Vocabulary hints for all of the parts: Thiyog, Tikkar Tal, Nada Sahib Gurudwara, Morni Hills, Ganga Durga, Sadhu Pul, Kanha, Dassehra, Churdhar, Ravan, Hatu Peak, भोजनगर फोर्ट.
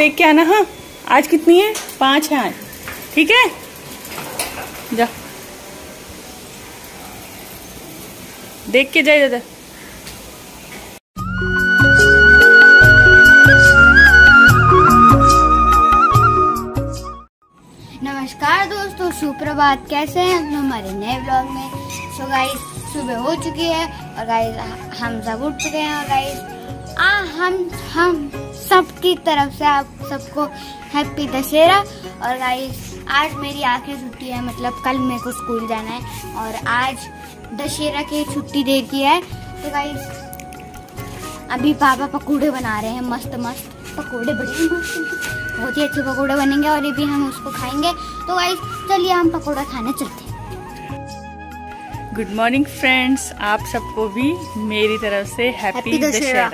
देख के आना। हाँ आज कितनी है? 5 है आज। ठीक है जा देख के जाए दादा। नमस्कार दोस्तों, सुप्रभात। कैसे हैं हमारे नए ब्लॉग में। सो गाइस सुबह हो चुकी है और गाइस हम सब उठ चुके हैं और गाइस हम सब की तरफ से आप सबको हैप्पी दशहरा। और गाइस आज मेरी आखिरी छुट्टी है, मतलब कल मेरे को स्कूल जाना है और आज दशहरा की छुट्टी दे दी है। तो गाइस अभी पापा पकौड़े बना रहे हैं, मस्त मस्त पकौड़े, बड़े मस्त, बहुत ही अच्छे पकौड़े बनेंगे और ये भी हम उसको खाएंगे। तो गाइस चलिए हम पकौड़ा खाने चलते हैं। गुड मॉर्निंग फ्रेंड्स, आप सबको भी मेरी तरफ से हैप्पी दशहरा।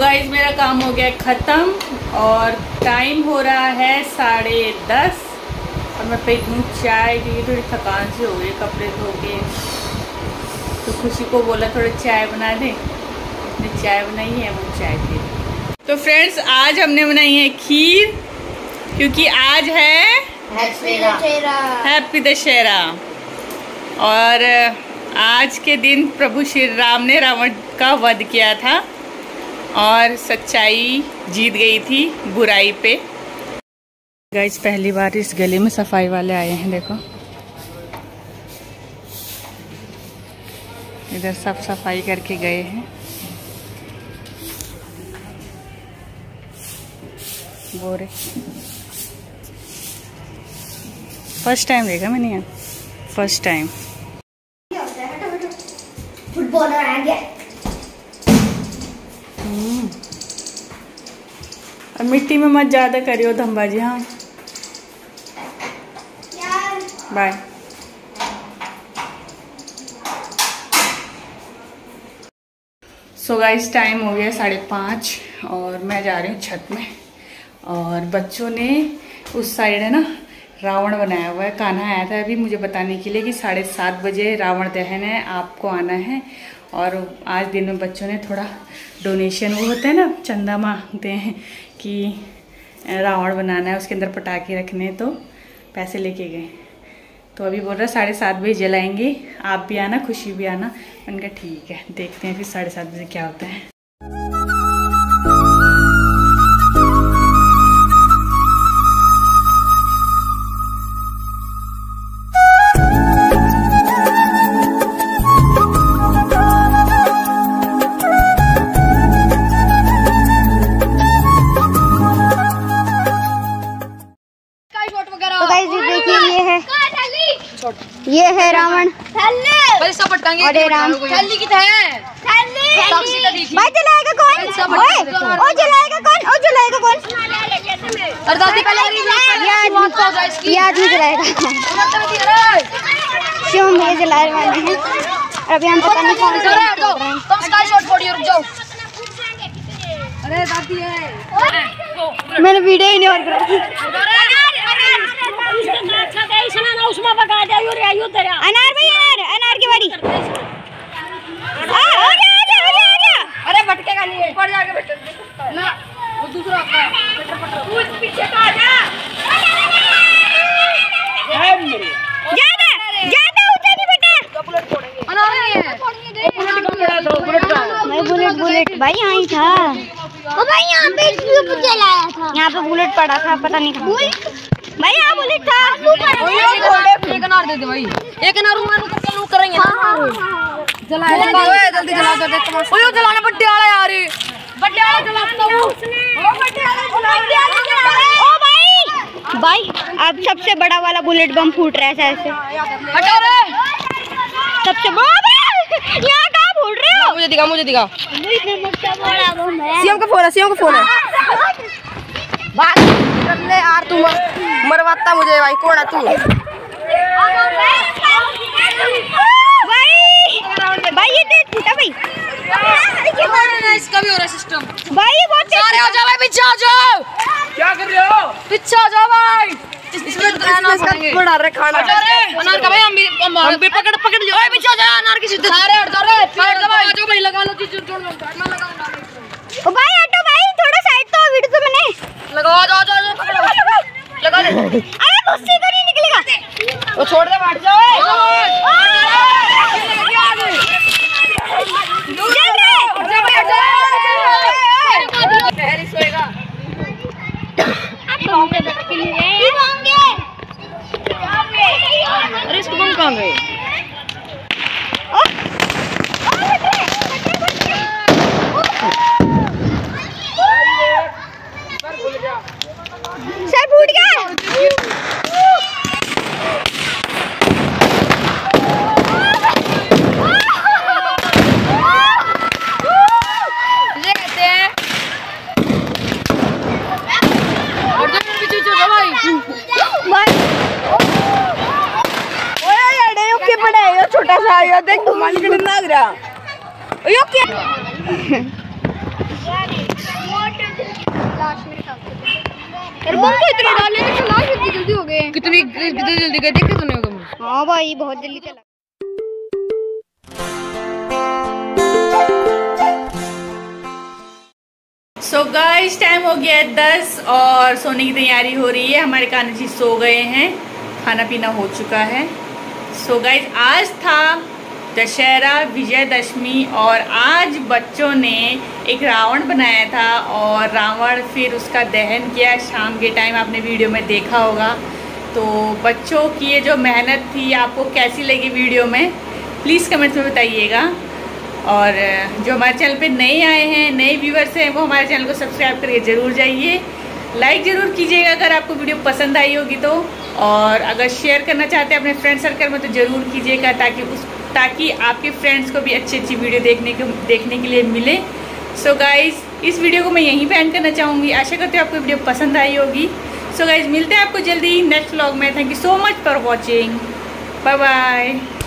गाइस मेरा काम हो गया ख़त्म और टाइम हो रहा है 10:30 और मैं पी हूँ चाय क्योंकि थोड़ी थकान सी हो गई, कपड़े धो के। तो खुशी को बोला थोड़ी चाय बना दे, उसने चाय बनाई है, वो चाय पी। तो फ्रेंड्स आज हमने बनाई है खीर क्योंकि आज है हैप्पी दशहरा और आज के दिन प्रभु श्री राम ने रावण का वध किया था और सच्चाई जीत गई थी बुराई पे। गाइस पहली बार इस गली में सफाई वाले आए हैं, देखो इधर सब सफाई करके गए हैं। बोरे फर्स्ट टाइम देखा मैंने यहाँ, फर्स्ट टाइम। फुटबॉलर आ गया। अब मिट्टी में मत ज्यादा करियो धम्बाजी। हाँ बाय। सो गाइस टाइम हो गया 5:30 और मैं जा रही हूँ छत में। और बच्चों ने उस साइड है ना रावण बनाया हुआ है। कान्हा आया था अभी मुझे बताने के लिए कि 7:30 बजे रावण दहन है, आपको आना है। और आज दिन में बच्चों ने थोड़ा डोनेशन, वो होता है ना चंदा मांगते हैं कि रावण बनाना है, उसके अंदर पटाखे रखने, तो पैसे लेके गए। तो अभी बोल रहा 7:30 बजे जलाएंगे, आप भी आना, खुशी भी आना। उनका ठीक है, देखते हैं फिर 7:30 बजे क्या होता है। ये है रावण राम की भाई। जलाएगा कौन? ओ जलाएगा कौन? ओ जलाएगा कौन? याद नहीं जलाएगा शिवम भैया जला रहे हैं। अभी हम पता नहीं कौन जलाएगा। मैंने वीडियो ही नहीं और उसमें बगा दे तेरा अनार भाई, अनार की बारी। अरे भटकेगा नहीं, ऊपर जाके भटक ना, वो दूसरा आता है, तू पीछे का आ जा। ज्यादा ज्यादा ऊंचा नहीं बेटा, तो बुलेट फोड़ेंगे। अनार नहीं है, बुलेट का लड़ा था, बुलेट का नहीं, बुलेट बुलेट भाई यहां ही था। ओ भाई यहां पे ट्यूब जलाया था, यहां पे बुलेट पड़ा था, पता नहीं कहां भाई। यहाँ बुलेट था, एक अनार दे दे भाई, एक अनार लूट करेंगे। जल्दी जला दो, जलाना बड्डे वाला यार, बड्डे वाला जलाता हूँ। ओ भाई भाई अब सबसे बड़ा वाला बुलेट बम फूट रहा है ऐसे। सबसे बड़ा यहाँ कहाँ फूट रहे हो? मुझे दिखा, मुझे दिखा। सीएम का फोन है, सीएम का फोन है। यार तू मरवाता मुझे भाई, कौन है तू भाई? भाई ये देख भाई इसका भी हो रहा सिस्टम भाई, ये बहुत सारे हो जाओ भाई, पीछे आ जाओ। क्या कर रहे हो? पीछे आ जाओ भाई, इसमें खाना बना रहे, खाना अनार का भाई हम भी पकड़ पकड़ लियो। ओए पीछे आ जाओ, अनार की सिद्ध सारे हट जा रे, पेड़ दबा आ जाओ भाई, लगा लो चीज छोड़ लो, मैं लगाऊंगा। ओ भाई हटो भाई, थोड़ा साइड तो वीडियो तो मैंने लगाओ, जाओ जाओ पकड़ो, लगा ले। अरे गुस्से तो नहीं निकलेगा, वो छोड़ दे, हट जाओ। देख लग रहा ओके इतने जल्दी हो गए, कितनी जल्दी गए देखे तूने? हां भाई बहुत जल्दी चला। सो गाइस टाइम हो गया 10 और सोने की तैयारी हो रही है, हमारे कान्हा जी सो गए हैं, खाना पीना हो चुका है। सो गाइस आज था दशहरा, विजयदशमी, और आज बच्चों ने एक रावण बनाया था और रावण फिर उसका दहन किया शाम के टाइम, आपने वीडियो में देखा होगा। तो बच्चों की ये जो मेहनत थी आपको कैसी लगी वीडियो में प्लीज़ कमेंट्स में बताइएगा, और जो हमारे चैनल पे नए आए हैं, नए व्यूवर्स हैं, वो हमारे चैनल को सब्सक्राइब करके ज़रूर जाइए, लाइक ज़रूर कीजिएगा अगर आपको वीडियो पसंद आई होगी तो, और अगर शेयर करना चाहते हैं अपने फ्रेंड सर्कल में तो ज़रूर कीजिएगा, ताकि आपके फ्रेंड्स को भी अच्छी वीडियो देखने के लिए मिले। सो गाइज़ इस वीडियो को मैं यहीं पे एंड करना चाहूँगी, आशा करती हूँ आपको वीडियो पसंद आई होगी। सो गाइज़ मिलते हैं आपको जल्दी नेक्स्ट व्लॉग में, thank you so much for watching, bye bye.